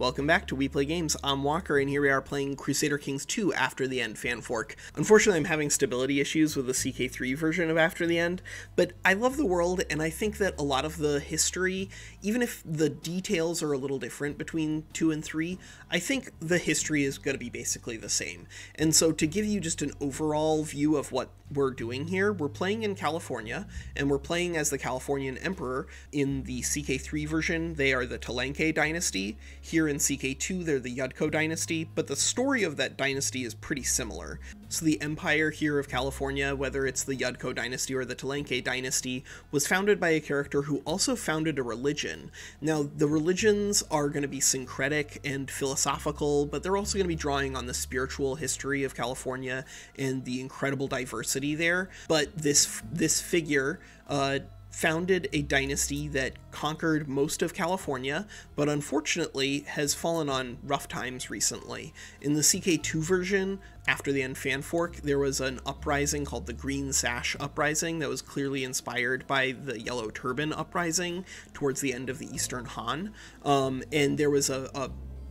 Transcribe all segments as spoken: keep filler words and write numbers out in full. Welcome back to We Play Games. I'm Walker, and here we are playing Crusader Kings two After the End FanFork. Unfortunately, I'm having stability issues with the C K three version of After the End, but I love the world, and I think that a lot of the history, even if the details are a little different between two and three, I think the history is going to be basically the same. And so to give you just an overall view of what we're doing here, we're playing in California, and we're playing as the Californian Emperor. In the C K three version, they are the Tolanke Dynasty. Here in C K two, they're the Yudkow Dynasty, but the story of that dynasty is pretty similar. So the empire here of California, whether it's the Yudkow Dynasty or the Tolanke Dynasty, was founded by a character who also founded a religion. Now, the religions are going to be syncretic and philosophical, but they're also going to be drawing on the spiritual history of California and the incredible diversity there. But this, this figure, uh, founded a dynasty that conquered most of California, but unfortunately has fallen on rough times recently. In the C K two version, After the End FanFork, there was an uprising called the Green Sash Uprising that was clearly inspired by the Yellow Turban Uprising towards the end of the Eastern Han, um, and there was a, a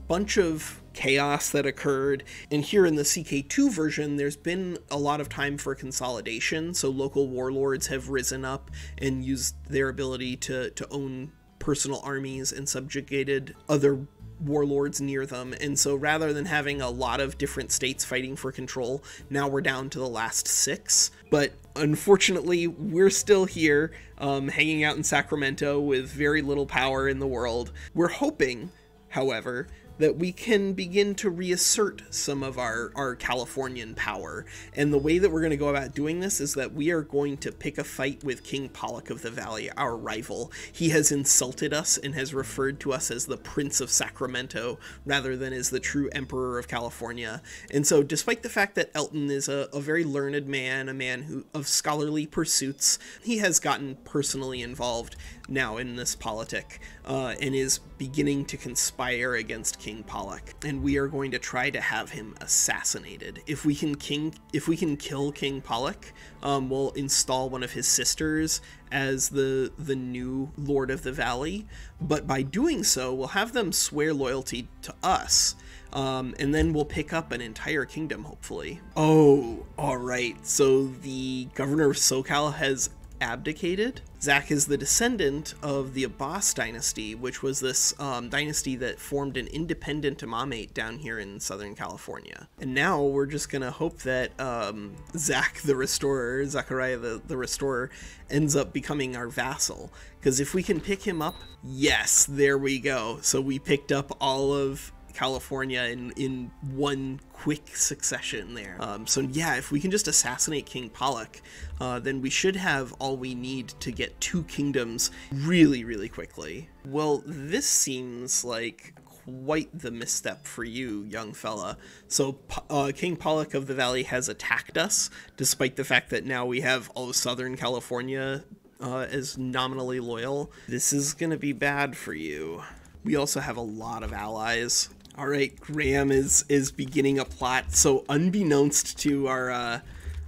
bunch of chaos that occurred. And here in the C K two version, there's been a lot of time for consolidation, so local warlords have risen up and used their ability to, to own personal armies and subjugated other warlords near them. And so rather than having a lot of different states fighting for control, now we're down to the last six. But unfortunately, we're still here, um, hanging out in Sacramento with very little power in the world. We're hoping, however, that we can begin to reassert some of our, our Californian power. And the way that we're going to go about doing this is that we are going to pick a fight with King Pollock of the Valley, our rival. He has insulted us and has referred to us as the Prince of Sacramento rather than as the true Emperor of California. And so despite the fact that Elton is a, a very learned man, a man who of scholarly pursuits, he has gotten personally involved now in this politic uh, and is beginning to conspire against King King Pollock, and we are going to try to have him assassinated. If we can king, if we can kill King Pollock, um, we'll install one of his sisters as the the new Lord of the Valley. But by doing so, we'll have them swear loyalty to us, um, and then we'll pick up an entire kingdom, hopefully. Oh, all right. So the governor of SoCal has abdicated. Zach is the descendant of the Abbas Dynasty, which was this um, dynasty that formed an independent imamate down here in Southern California. And now we're just going to hope that um, Zach the Restorer, Zachariah the, the Restorer, ends up becoming our vassal. Because if we can pick him up, yes, there we go. So we picked up all of California in, in one quick succession there. Um, so yeah, if we can just assassinate King Pollock, uh, then we should have all we need to get two kingdoms really, really quickly. Well, this seems like quite the misstep for you, young fella. So uh, King Pollock of the Valley has attacked us, despite the fact that now we have all of Southern California uh, as nominally loyal. This is gonna be bad for you. We also have a lot of allies. All right, Graham is is beginning a plot. So unbeknownst to our uh,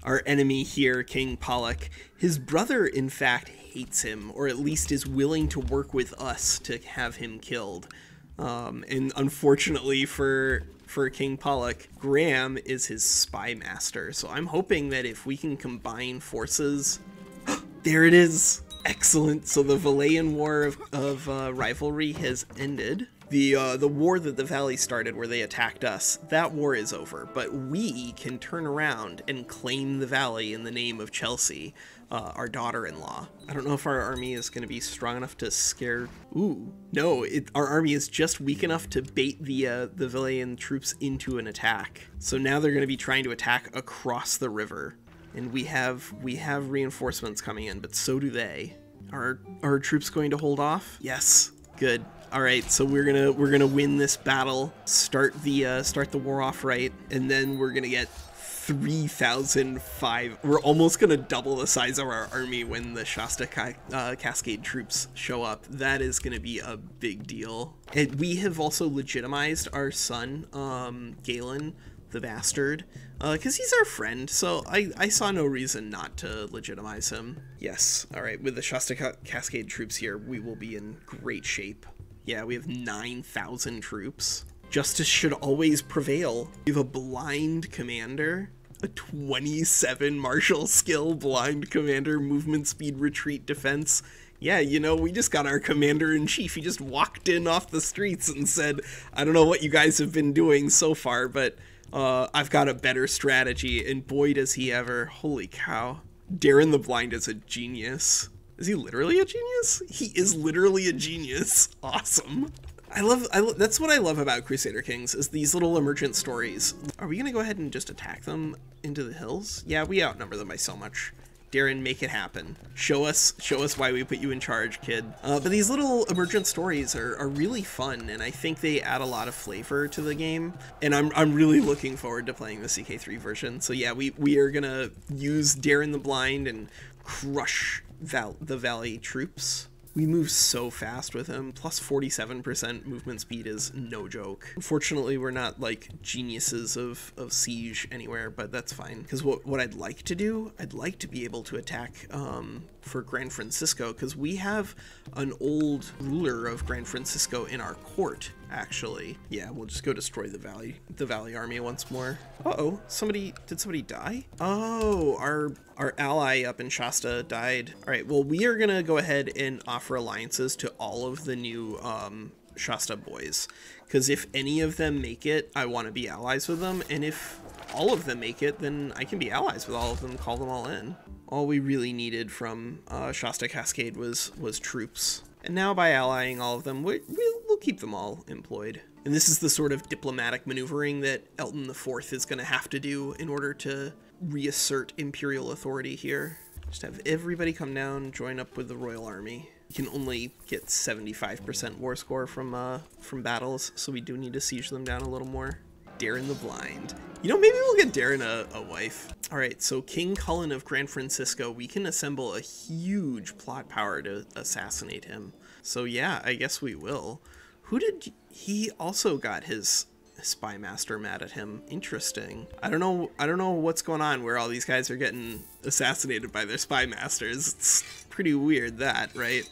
our enemy here, King Pollock, his brother, in fact, hates him, or at least is willing to work with us to have him killed. Um, and unfortunately for for King Pollock, Graham is his spy master. So I'm hoping that if we can combine forces, there it is. Excellent. So the Valayan War of, of uh, Rivalry has ended. The uh, the war that the Valley started where they attacked us, that war is over, but we can turn around and claim the Valley in the name of Chelsea, uh, our daughter-in-law. I don't know if our army is going to be strong enough to scare... Ooh, no, it, our army is just weak enough to bait the, uh, the Valayan troops into an attack. So now they're going to be trying to attack across the river. And we have we have reinforcements coming in, but so do they. Are are our troops going to hold off? Yes, good. All right, so we're gonna we're gonna win this battle. Start the uh, start the war off right, and then we're gonna get three thousand five. We're almost gonna double the size of our army when the Shasta Ca uh, Cascade troops show up. That is gonna be a big deal. And we have also legitimized our son, um, Galen the Bastard, because uh, he's our friend, so I, I saw no reason not to legitimize him. Yes, all right, with the Shasta Cascade troops here, we will be in great shape. Yeah, we have nine thousand troops. Justice should always prevail. We have a blind commander, a twenty-seven martial skill, blind commander, movement speed, retreat, defense. Yeah, you know, we just got our commander-in-chief. He just walked in off the streets and said, I don't know what you guys have been doing so far, but uh, I've got a better strategy. And boy, does he ever. Holy cow. Darren the Blind is a genius. Is he literally a genius? He is literally a genius. Awesome. I love, I lo that's what I love about Crusader Kings, is these little emergent stories. Are we gonna go ahead and just attack them into the hills? Yeah, we outnumber them by so much. Darren, make it happen. Show us, show us why we put you in charge, kid. Uh, but these little emergent stories are, are really fun, and I think they add a lot of flavor to the game. And I'm, I'm really looking forward to playing the C K three version. So yeah, we, we are gonna use Darren the Blind and crush val the Valley troops. We move so fast with him. Plus forty-seven percent movement speed is no joke. Unfortunately, we're not like geniuses of, of siege anywhere, but that's fine. Because what, what I'd like to do, I'd like to be able to attack um, for Gran Francisco, because we have an old ruler of Gran Francisco in our court, actually. Yeah, we'll just go destroy the Valley, the Valley army once more. Uh-oh, somebody, did somebody die? Oh, our, our ally up in Shasta died. All right, well, we are gonna go ahead and offer for alliances to all of the new um, Shasta boys, because if any of them make it, I want to be allies with them, and if all of them make it, then I can be allies with all of them, call them all in. All we really needed from uh, Shasta Cascade was was troops, and now by allying all of them, we, we'll, we'll keep them all employed. And this is the sort of diplomatic maneuvering that Elton the Fourth is going to have to do in order to reassert imperial authority here. Just have everybody come down, join up with the royal army. Can only get seventy-five percent war score from uh, from battles, so we do need to siege them down a little more. Darren the Blind. You know, maybe we'll get Darren a, a wife. All right, so King Cullen of Gran Francisco, we can assemble a huge plot power to assassinate him. So yeah, I guess we will. Who did, he also got his spy master mad at him. Interesting. I don't know, I don't know what's going on where all these guys are getting assassinated by their spy masters. It's pretty weird that, right?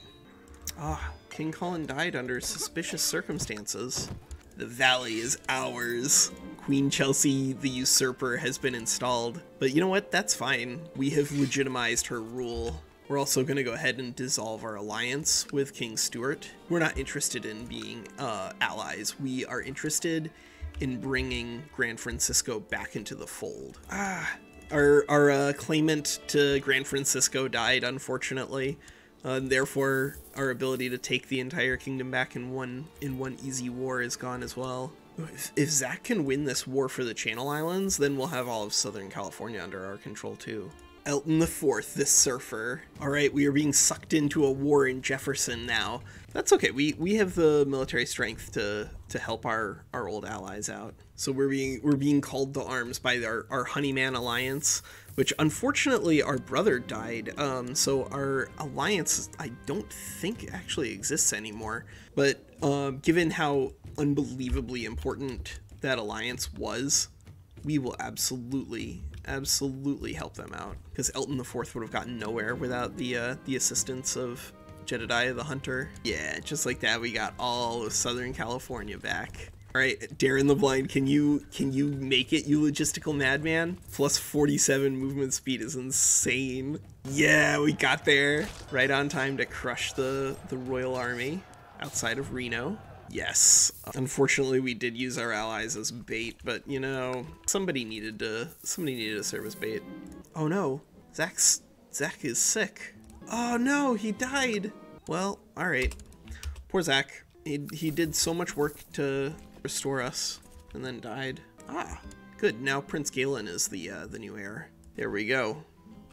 Ah, oh, King Cullen died under suspicious circumstances. The Valley is ours. Queen Chelsea, the usurper, has been installed. But you know what? That's fine. We have legitimized her rule. We're also going to go ahead and dissolve our alliance with King Stuart. We're not interested in being uh, allies. We are interested in bringing Gran Francisco back into the fold. Ah, our, our uh, claimant to Gran Francisco died, unfortunately. Uh, and therefore, our ability to take the entire kingdom back in one in one easy war is gone as well. If, if Zach can win this war for the Channel Islands, then we'll have all of Southern California under our control too. Elton the Fourth, this surfer. All right, we are being sucked into a war in Jefferson now. That's okay. We we have the military strength to to help our our old allies out. So we're being we're being called to arms by our our Honeyman alliance, which unfortunately our brother died. Um, so our alliance I don't think actually exists anymore. But uh, given how unbelievably important that alliance was, we will absolutely. absolutely help them out, because Elton the Fourth would have gotten nowhere without the uh, the assistance of Jedediah the Hunter. Yeah, just like that, we got all of Southern California back. All right, Darren the Blind, can you can you make it, you logistical madman? Plus forty-seven movement speed is insane. Yeah, we got there right on time to crush the the royal army outside of Reno. Yes. Unfortunately, we did use our allies as bait, but you know, somebody needed to somebody needed to serve as bait. Oh no, Zach's Zach is sick. Oh no, he died. Well, all right. Poor Zach. He he did so much work to restore us, and then died. Ah, good. Now Prince Galen is the uh, the new heir. There we go.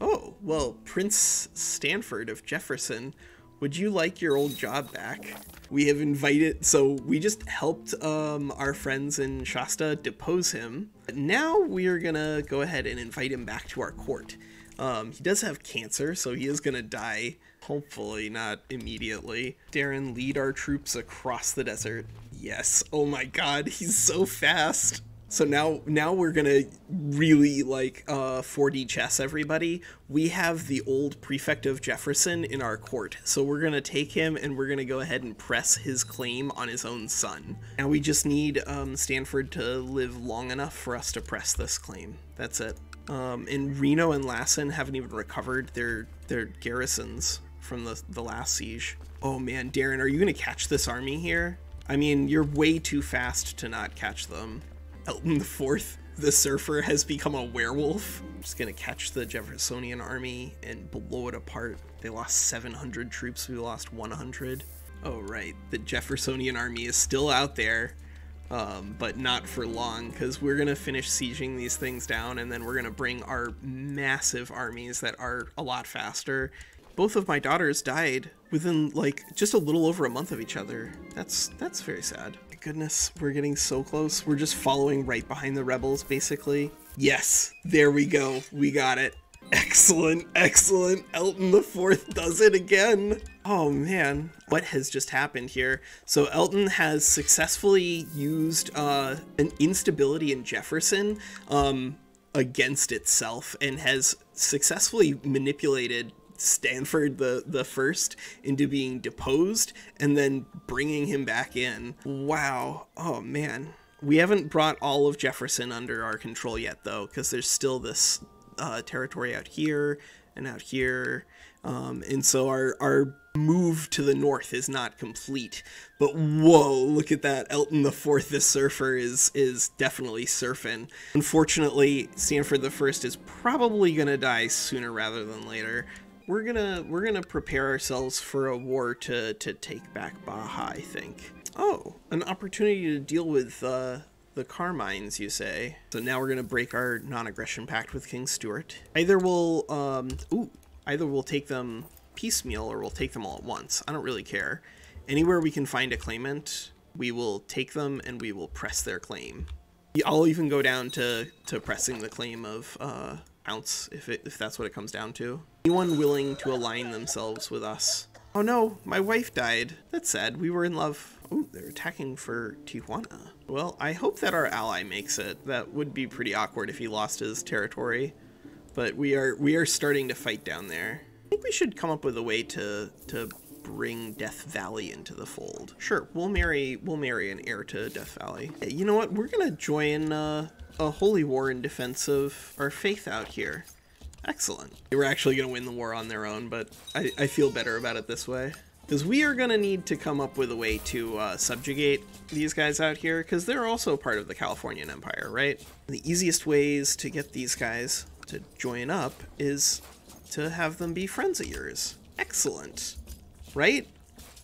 Oh well, Prince Stanford of Jefferson. Would you like your old job back? We have invited, so we just helped um, our friends in Shasta depose him. But now we're gonna go ahead and invite him back to our court. Um, he does have cancer, so he is gonna die. Hopefully not immediately. Darren, lead our troops across the desert. Yes, oh my God, he's so fast. So now now we're gonna really like uh four D chess everybody. We have the old prefect of Jefferson in our court, so we're gonna take him and we're gonna go ahead and press his claim on his own son. Now we just need um Stanford to live long enough for us to press this claim. That's it. Um and Reno and Lassen haven't even recovered their their garrisons from the the last siege. Oh man, Darren, are you gonna catch this army here? I mean, you're way too fast to not catch them. Elton the Fourth, the surfer, has become a werewolf. I'm just gonna catch the Jeffersonian army and blow it apart. They lost seven hundred troops, we lost one hundred. Oh right, the Jeffersonian army is still out there, um, but not for long, because we're gonna finish sieging these things down, and then we're gonna bring our massive armies that are a lot faster. Both of my daughters died within like just a little over a month of each other. That's that's very sad. My goodness, we're getting so close. We're just following right behind the rebels, basically. Yes, there we go. We got it. Excellent, excellent. Elton the Fourth does it again. Oh man, what has just happened here? So Elton has successfully used uh, an instability in Jefferson um, against itself and has successfully manipulated Stanford the the first into being deposed and then bringing him back in. Wow. Oh man, we haven't brought all of Jefferson under our control yet though, because there's still this uh territory out here and out here, um and so our our move to the north is not complete. But whoa, look at that. Elton the Fourth, this surfer, is is definitely surfing. Unfortunately, Stanford the First is probably gonna die sooner rather than later. We're gonna we're gonna prepare ourselves for a war to to take back Baja, I think. Oh, an opportunity to deal with uh, the Carmines, you say? So now we're gonna break our non-aggression pact with King Stuart. Either we'll um ooh, either we'll take them piecemeal or we'll take them all at once. I don't really care. Anywhere we can find a claimant, we will take them and we will press their claim. I'll even go down to to pressing the claim of uh. Ounce, if, it, if that's what it comes down to. Anyone willing to align themselves with us. Oh no, my wife died. That's sad, we were in love. Oh, they're attacking for Tijuana. Well, I hope that our ally makes it. That would be pretty awkward if he lost his territory. But we are we are starting to fight down there. I think we should come up with a way to to bring Death Valley into the fold. Sure, we'll marry we'll marry an heir to Death Valley. Hey, you know what? We're gonna join uh a holy war in defense of our faith out here. Excellent. They were actually going to win the war on their own, but I, I feel better about it this way. Because we are going to need to come up with a way to uh, subjugate these guys out here, because they're also part of the Californian Empire, right? The easiest ways to get these guys to join up is to have them be friends of yours. Excellent. Right?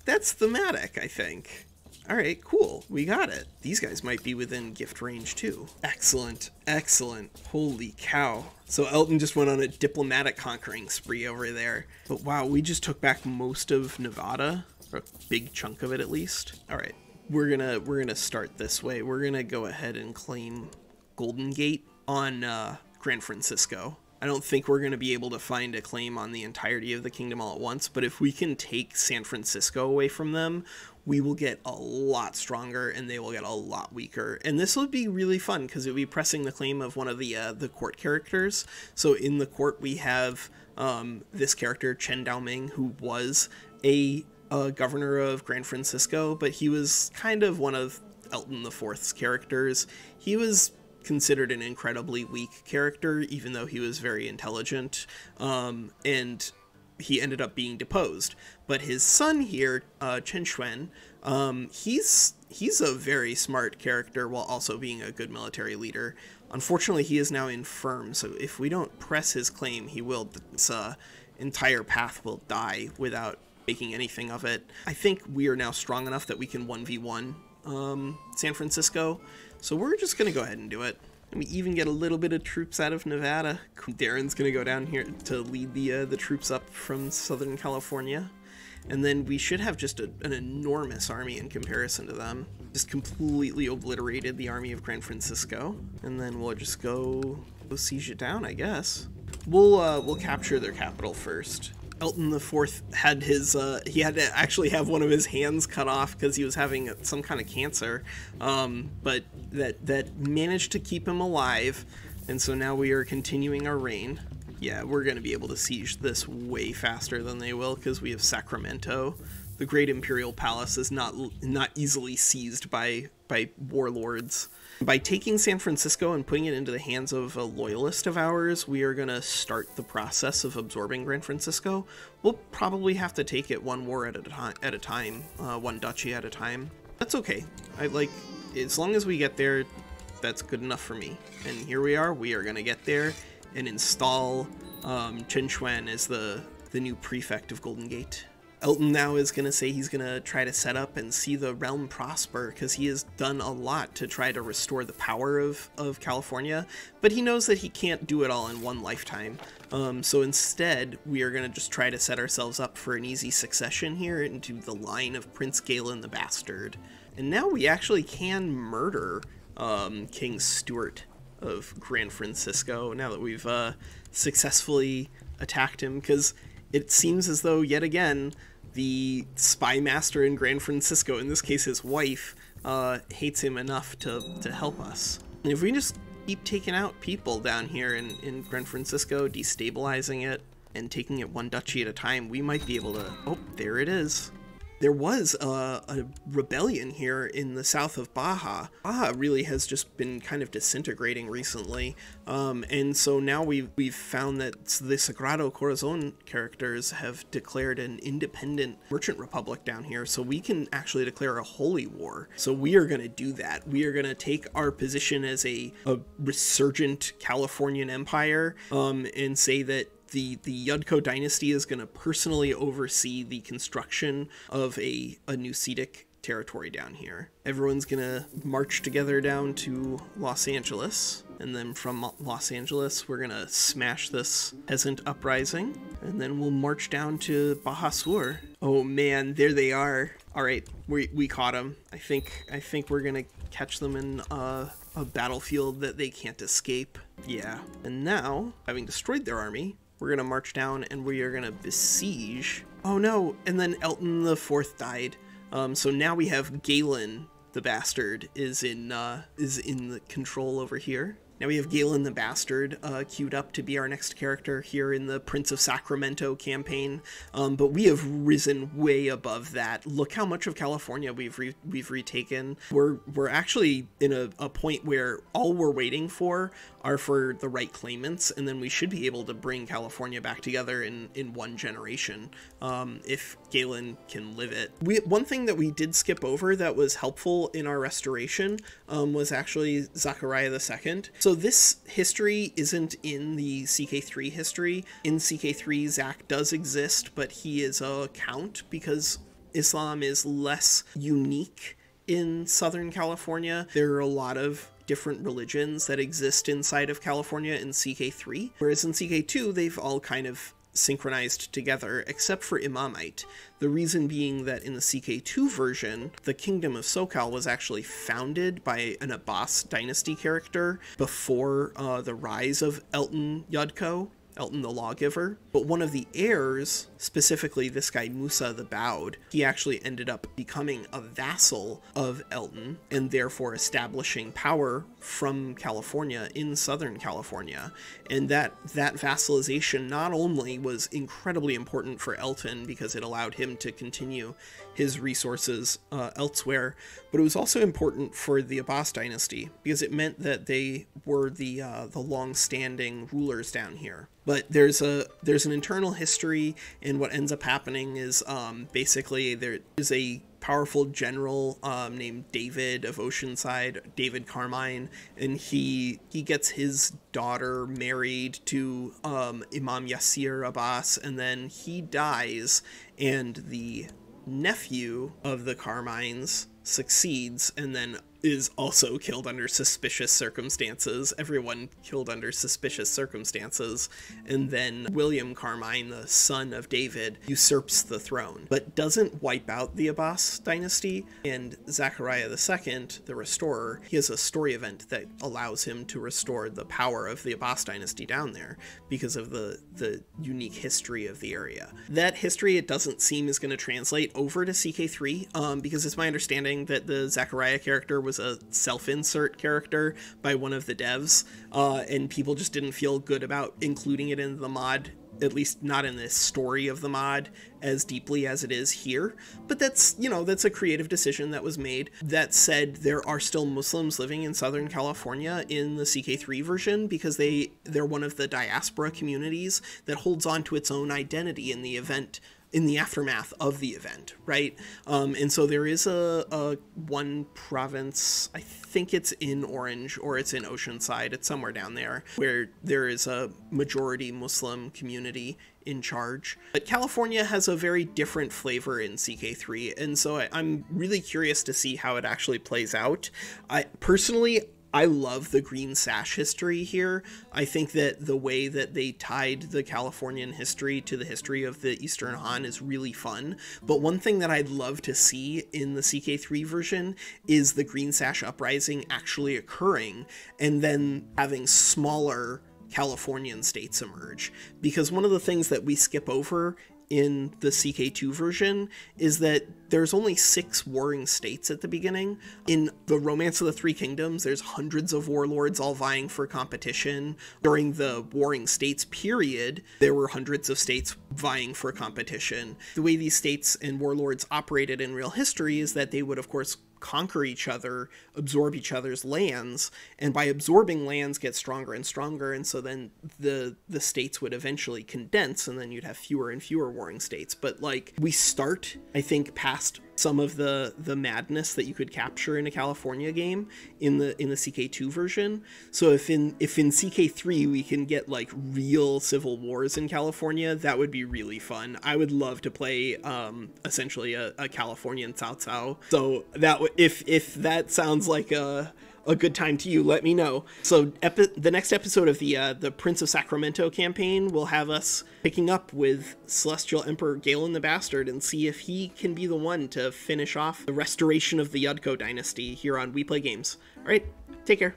That's thematic, I think. All right, cool, we got it. These guys might be within gift range too. Excellent, excellent, holy cow. So Elton just went on a diplomatic conquering spree over there. But wow, we just took back most of Nevada, or a big chunk of it at least. All right, we're gonna, we're gonna start this way. We're gonna go ahead and claim Golden Gate on uh, Gran Francisco. I don't think we're going to be able to find a claim on the entirety of the kingdom all at once, but if we can take San Francisco away from them, we will get a lot stronger and they will get a lot weaker. And this will be really fun because it'll be pressing the claim of one of the uh, the court characters. So in the court, we have um, this character, Chen Daoming, who was a, a governor of Gran Francisco, but he was kind of one of Elton the Fourth's characters. He was considered an incredibly weak character, even though he was very intelligent, um, and he ended up being deposed. But his son here, uh, Chen Xuan, um, he's he's a very smart character while also being a good military leader. Unfortunately, he is now infirm, so if we don't press his claim, he will, this uh, entire path will die without making anything of it. I think we are now strong enough that we can one v one um, San Francisco. So we're just gonna go ahead and do it. And we even get a little bit of troops out of Nevada. Darren's gonna go down here to lead the uh, the troops up from Southern California. And then we should have just a, an enormous army in comparison to them. Just completely obliterated the army of Gran Francisco. And then we'll just go, go siege it down, I guess. We'll, uh, we'll capture their capital first. Elton the Fourth had his, uh, he had to actually have one of his hands cut off because he was having some kind of cancer, um, but that, that managed to keep him alive, and so now we are continuing our reign. Yeah, we're going to be able to siege this way faster than they will because we have Sacramento. The Great Imperial Palace is not not easily seized by, by warlords. By taking San Francisco and putting it into the hands of a loyalist of ours, we are going to start the process of absorbing Gran Francisco. We'll probably have to take it one war at a, time, at a time, uh, one duchy at a time. That's okay. I like, as long as we get there, that's good enough for me. And here we are, we are going to get there and install um, Chen Xuan as the, the new prefect of Golden Gate. Elton now is going to say he's going to try to set up and see the realm prosper because he has done a lot to try to restore the power of, of California, but he knows that he can't do it all in one lifetime. Um, so instead, we are going to just try to set ourselves up for an easy succession here into the line of Prince Galen the Bastard. And now we actually can murder um, King Stuart of Gran Francisco now that we've uh, successfully attacked him, because it seems as though, yet again, the spy master in Gran Francisco, in this case his wife, uh, hates him enough to, to help us. And if we just keep taking out people down here in, in Gran Francisco, destabilizing it, and taking it one duchy at a time, we might be able to... Oh, there it is. There was a, a rebellion here in the south of Baja. Baja really has just been kind of disintegrating recently, um, and so now we've, we've found that the Sagrado Corazon characters have declared an independent merchant republic down here, so we can actually declare a holy war. So we are going to do that. We are going to take our position as a, a resurgent Californian empire um, and say that The, the Yudkow Dynasty is going to personally oversee the construction of a, a new Cedic territory down here. Everyone's going to march together down to Los Angeles, and then from Los Angeles, we're going to smash this peasant uprising, and then we'll march down to Baja Sur. Oh man, there they are. All right, we, we caught them. I think, I think we're going to catch them in uh, a battlefield that they can't escape. Yeah, and now, having destroyed their army, we're going to march down and we are going to besiege. Oh no, and then Elton the Fourth died. Um, so now we have Galen the Bastard is in uh, is in the control over here. Now we have Galen the Bastard uh, queued up to be our next character here in the Prince of Sacramento campaign. Um, but we have risen way above that. Look how much of California we've re we've retaken. We're we're actually in a, a point where all we're waiting for are for the right claimants, and then we should be able to bring California back together in, in one generation, um, if Galen can live it. We, one thing that we did skip over that was helpful in our restoration um, was actually Zachariah the Second. So this history isn't in the C K three history. In C K three, Zach does exist, but he is a count because Islam is less unique in Southern California. There are a lot of different religions that exist inside of California in C K three, whereas in C K two, they've all kind of synchronized together, except for Imamite. The reason being that in the C K two version, the Kingdom of SoCal was actually founded by an Abbas Dynasty character before uh, the rise of Elton Yudkow, Elton the Lawgiver, but one of the heirs, specifically this guy Musa the Bowd, he actually ended up becoming a vassal of Elton and therefore establishing power from California in Southern California. And that, that vassalization not only was incredibly important for Elton because it allowed him to continue his resources uh, elsewhere, but it was also important for the Abbas Dynasty because it meant that they were the, uh, the long-standing rulers down here. But there's a there's an internal history, and what ends up happening is um, basically there is a powerful general um, named David of Oceanside, David Carmine, and he he gets his daughter married to um, Imam Yasir Abbas, and then he dies, and the nephew of the Carmines succeeds, and then is also killed under suspicious circumstances, everyone killed under suspicious circumstances, and then William Carmine, the son of David, usurps the throne, but doesn't wipe out the Abbas dynasty, and Zachariah the Second, the restorer, he has a story event that allows him to restore the power of the Abbas dynasty down there because of the, the unique history of the area. That history, it doesn't seem, is going to translate over to C K three, um, because it's my understanding that the Zachariah character was a self-insert character by one of the devs, uh, and people just didn't feel good about including it in the mod, at least not in the story of the mod as deeply as it is here. But that's, you know, that's a creative decision that was made. That said, there are still Muslims living in Southern California in the C K three version because they, they're one of the diaspora communities that holds on to its own identity in the event, in the aftermath of the event, right? Um, and so there is a, a one province, I think it's in Orange or it's in Oceanside, it's somewhere down there, where there is a majority Muslim community in charge. But California has a very different flavor in C K three, and so I, I'm really curious to see how it actually plays out. I personally, I love the Green Sash history here. I think that the way that they tied the Californian history to the history of the Eastern Han is really fun. But one thing that I'd love to see in the C K three version is the Green Sash Uprising actually occurring and then having smaller Californian states emerge. Because one of the things that we skip over in the C K two version is that there's only six warring states at the beginning. In the Romance of the Three Kingdoms, there's hundreds of warlords all vying for competition. During the Warring States period, there were hundreds of states vying for competition. The way these states and warlords operated in real history is that they would, of course, conquer each other, absorb each other's lands, and by absorbing lands get stronger and stronger, and so then the the states would eventually condense, and then you'd have fewer and fewer warring states. But like, we start, I think, past some of the the madness that you could capture in a California game in the in the C K two version. So if in if in C K three we can get like real civil wars in California, that would be really fun. I would love to play um, essentially a, a Californian Cao Cao. So that would, if if that sounds like a a good time to you, let me know. So epi the next episode of the uh, the Prince of Sacramento campaign will have us picking up with Celestial Emperor Galen the Bastard and see if he can be the one to finish off the restoration of the Yudkow Dynasty here on We Play Games. All right, take care.